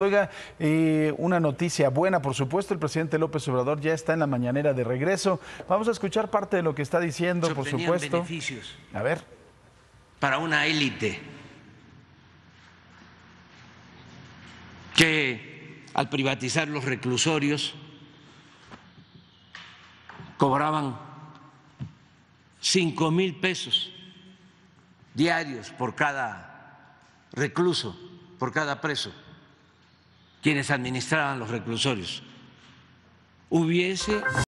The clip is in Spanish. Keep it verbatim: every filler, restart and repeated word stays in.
Oiga, eh, una noticia buena, por supuesto, el presidente López Obrador ya está en la mañanera de regreso. Vamos a escuchar parte de lo que está diciendo, por supuesto. Beneficios. A ver. Para una élite que al privatizar los reclusorios cobraban cinco mil pesos diarios por cada recluso, por cada preso. Quienes administraban los reclusorios, hubiese